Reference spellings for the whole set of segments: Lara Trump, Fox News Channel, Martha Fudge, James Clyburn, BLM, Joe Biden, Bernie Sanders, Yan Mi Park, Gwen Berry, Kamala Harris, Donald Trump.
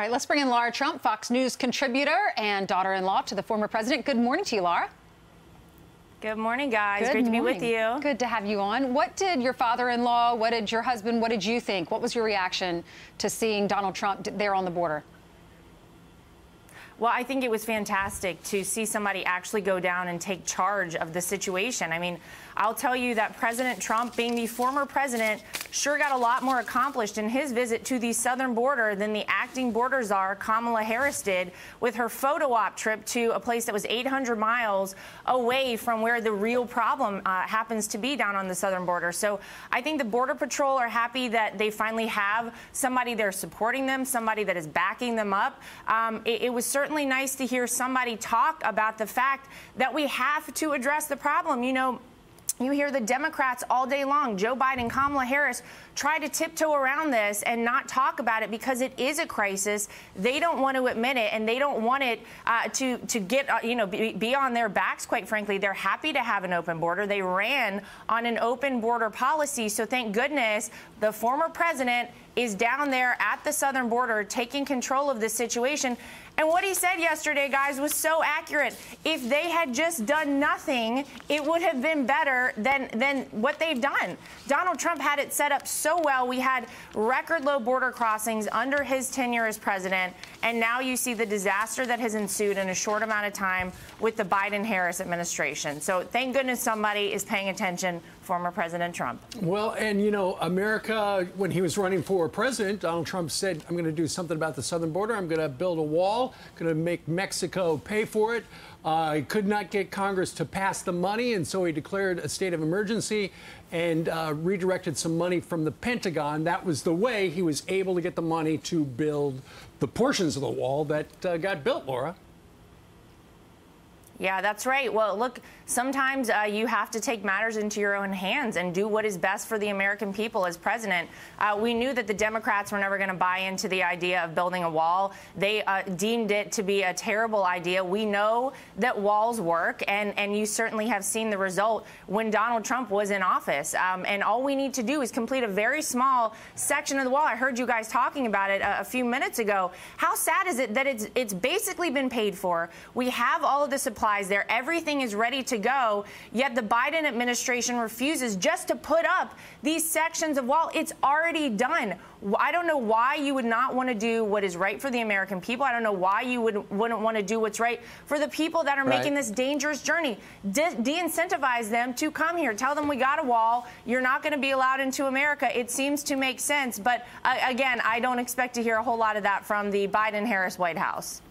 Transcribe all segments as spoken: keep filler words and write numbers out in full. All right, let's bring in Lara Trump, Fox News contributor and daughter-in-law to the former president. Good morning to you, Lara. Good morning, guys. Good Great morning. to be with you. Good to have you on. What did your father-in-law, what did your husband, what did you think? What was your reaction to seeing Donald Trump there on the border? Well, I think it was fantastic to see somebody actually go down and take charge of the situation. I mean, I'll tell you that President Trump, being the former president, sure got a lot more accomplished in his visit to the southern border than the acting border czar Kamala Harris did with her photo op trip to a place that was eight hundred miles away from where the real problem uh, happens to be down on the southern border. So I think the Border Patrol are happy that they finally have somebody there supporting them, somebody that is backing them up. Um, it, it was certainly Certainly nice to hear somebody talk about the fact that we have to address the problem. You know, you hear the Democrats all day long, Joe Biden, Kamala Harris, try to tiptoe around this and not talk about it because it is a crisis. They don't want to admit it, and they don't want it uh, to to get uh, you know be, be on their backs. Quite frankly, they're happy to have an open border. They ran on an open border policy, so thank goodness the former president is down there at the southern border taking control of this situation. And what he said yesterday, guys, was so accurate. If they had just done nothing, it would have been better than, than what they've done. Donald Trump had it set up so well. We had record low border crossings under his tenure as president. And now you see the disaster that has ensued in a short amount of time with the Biden-Harris administration. So thank goodness somebody is paying attention, former President Trump. Well, and, you know, America, when he was running for president, Donald Trump said, I'm going to do something about the southern border. I'm going to build a wall, going to make Mexico pay for it. Uh, he could not get Congress to pass the money, and so he declared a state of emergency and uh, redirected some money from the Pentagon. That was the way he was able to get the money to build the portions of the wall that uh, got built, Laura. Yeah, that's right. Well, look, sometimes uh, you have to take matters into your own hands and do what is best for the American people as president. Uh, we knew that the Democrats were never going to buy into the idea of building a wall. They uh, deemed it to be a terrible idea. We know that walls work, and, and you certainly have seen the result when Donald Trump was in office. Um, and all we need to do is complete a very small section of the wall. I heard you guys talking about it a, a few minutes ago. How sad is it that it's, it's basically been paid for? We have all of the supplies there. Everything is ready to go, yet the Biden administration refuses just to put up these sections of wall. It's already done. I don't know why you would not want to do what is right for the American people. I don't know why you would, wouldn't want to do what's right for the people that are right. making this dangerous journey. De- de-incentivize them to come here. Tell them we got a wall. You're not going to be allowed into America. It seems to make sense. But uh, again, I don't expect to hear a whole lot of that from the Biden-Harris White House.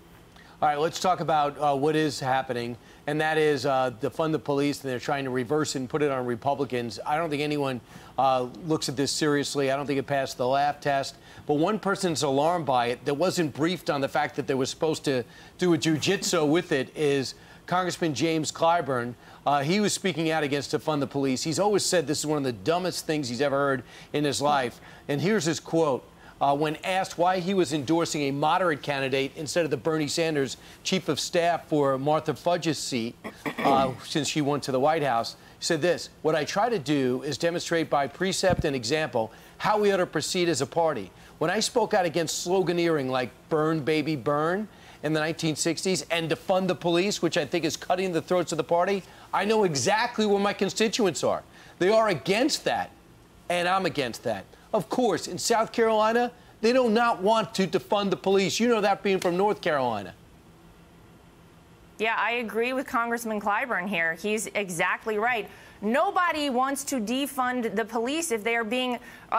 All right, let's talk about uh, what is happening, and that is uh, the defund the police, and they're trying to reverse it and put it on Republicans. I don't think anyone uh, looks at this seriously. I don't think it passed the laugh test. But one person's alarmed by it that wasn't briefed on the fact that they were supposed to do a jiu-jitsu with it is Congressman James Clyburn. Uh, he was speaking out against defund the police. He's always said this is one of the dumbest things he's ever heard in his life. And here's his quote. Uh, when asked why he was endorsing a moderate candidate instead of the Bernie Sanders chief of staff for Martha Fudge's seat uh, since she went to the White House, he said this, what I try to do is demonstrate by precept and example how we ought to proceed as a party. When I spoke out against sloganeering like burn, baby, burn in the nineteen sixties and defund the police, which I think is cutting the throats of the party, I know exactly where my constituents are. They are against that, and I'm against that. Of course, in South Carolina, they do not want to defund the police. You know that being from North Carolina. Yeah, I agree with Congressman Clyburn here. He's exactly right. Nobody wants to defund the police if they are being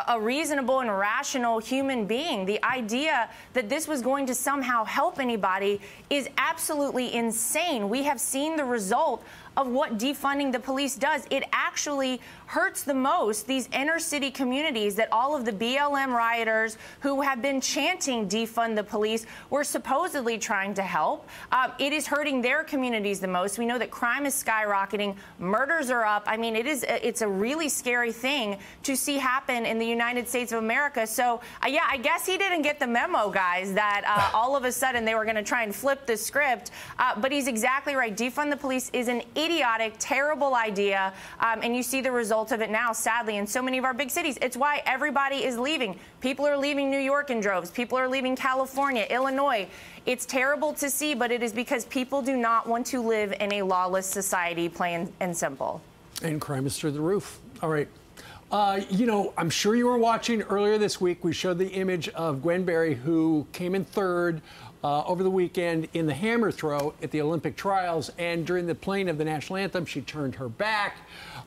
a reasonable and rational human being. The idea that this was going to somehow help anybody is absolutely insane. We have seen the result of what defunding the police does. It actually hurts the most these inner city communities that all of the B L M rioters who have been chanting defund the police were supposedly trying to help. Uh, it is hurting their communities the most. We know that crime is skyrocketing, murders are up. I mean, it is, it's a really scary thing to see happen in the United States of America. So, uh, yeah, I guess he didn't get the memo, guys, that uh, all of a sudden they were going to try and flip the script. Uh, but he's exactly right. Defund the police is an issue. idiotic, terrible idea, um, and you see the results of it now, sadly, in so many of our big cities. It's why everybody is leaving. People are leaving New York in droves. People are leaving California, Illinois. It's terrible to see, but it is because people do not want to live in a lawless society, plain and simple. And crime is through the roof. All right. Uh, you know, I'm sure you were watching earlier this week. We showed the image of Gwen Berry, who came in third uh, over the weekend in the hammer throw at the Olympic trials. And during the playing of the national anthem, she turned her back.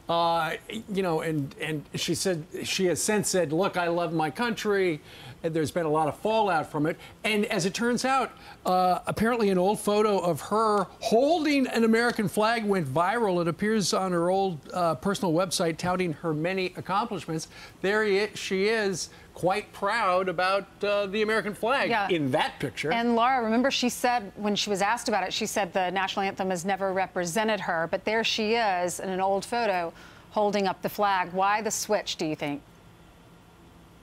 Uh, you know, and, and she said she has since said, look, I love my country. And there's been a lot of fallout from it. And as it turns out, uh, apparently an old photo of her holding an American flag went viral. It appears on her old uh, personal website touting her many accomplishments. There he is, she is, quite proud about uh, the American flag yeah. in that picture. And Lara, remember, she said when she was asked about it, she said the national anthem has never represented her. But there she is in an old photo holding up the flag. Why the switch, do you think?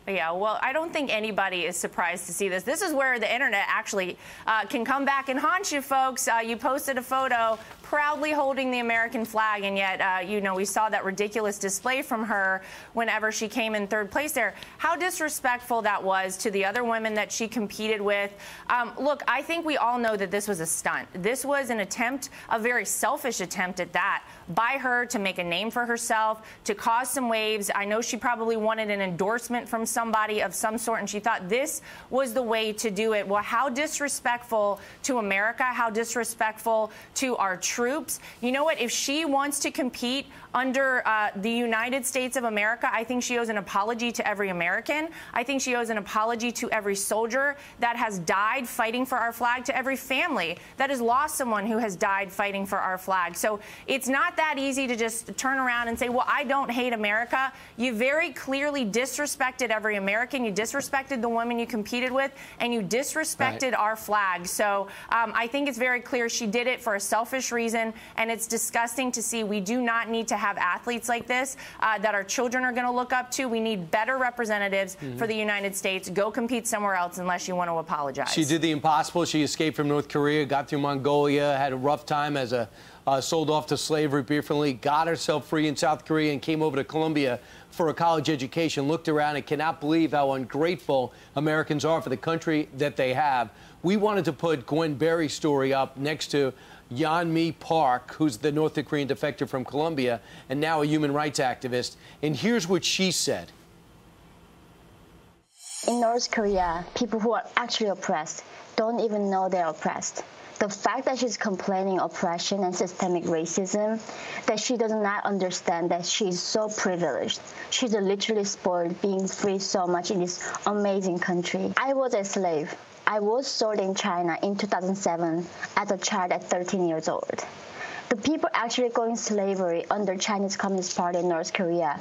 Yeah, well, I don't think anybody is surprised to see this. This is where the internet actually uh, can come back and haunt you, folks. Uh, you posted a photo proudly holding the American flag, and yet, uh, you know, we saw that ridiculous display from her whenever she came in third place there. How disrespectful that was to the other women that she competed with. Um, look, I think we all know that this was a stunt. This was an attempt, a very selfish attempt at that, by her to make a name for herself, to cause some waves. I know she probably wanted an endorsement from somebody of some sort, and she thought this was the way to do it. Well, how disrespectful to America, how disrespectful to our troops. You know what? If she wants to compete under uh, the United States of America, I think she owes an apology to every American. I think she owes an apology to every soldier that has died fighting for our flag, to every family that has lost someone who has died fighting for our flag. So it's not that easy to just turn around and say, well, I don't hate America. You very clearly disrespected every American. You disrespected the woman you competed with, and you disrespected right. our flag. So um, I think it's very clear she did it for a selfish reason, and it's disgusting to see. We do not need to have athletes like this uh, that our children are going to look up to. We need better representatives mm-hmm. for the United States. Go compete somewhere else unless you want to apologize. She did the impossible. She escaped from North Korea, got through Mongolia, had a rough time as a Uh, sold off to slavery briefly, got herself free in South Korea, and came over to Colombia for a college education, looked around and cannot believe how ungrateful Americans are for the country that they have. We wanted to put Gwen Berry's story up next to Yan Mi Park, who's the North Korean defector from Colombia and now a human rights activist. And here's what she said. In North Korea, people who are actually oppressed don't even know they're oppressed. The fact that she's complaining oppression and systemic racism, that she does not understand that she's so privileged. She's literally spoiled being free so much in this amazing country. I was a slave. I was sold in China in two thousand seven as a child at thirteen years old. The people actually going slavery under Chinese Communist Party in North Korea.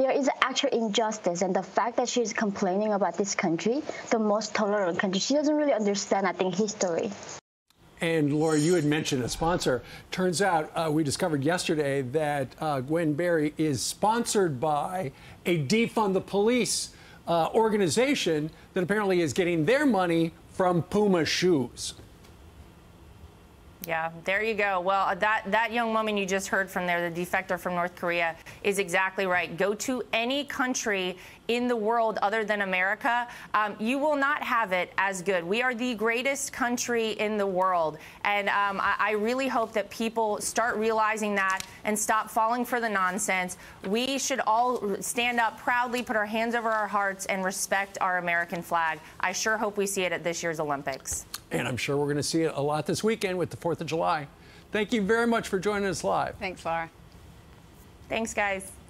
There is actual injustice, and the fact that she's complaining about this country, the most tolerant country, she doesn't really understand, I think, history. And, Laura, you had mentioned a sponsor. Turns out uh, we discovered yesterday that uh, Gwen Berry is sponsored by a Defund the Police uh, organization that apparently is getting their money from Puma shoes. Yeah, there you go. Well, that, that young woman you just heard from there, the defector from North Korea, is exactly right. Go to any country in the world other than America, um, you will not have it as good. We are the greatest country in the world. And um, I, I really hope that people start realizing that and stop falling for the nonsense. We should all stand up proudly, put our hands over our hearts, and respect our American flag. I sure hope we see it at this year's Olympics. And I'm sure we're going to see it a lot this weekend with the fourth of July. Thank you very much for joining us live. Thanks, Lara. Thanks, guys.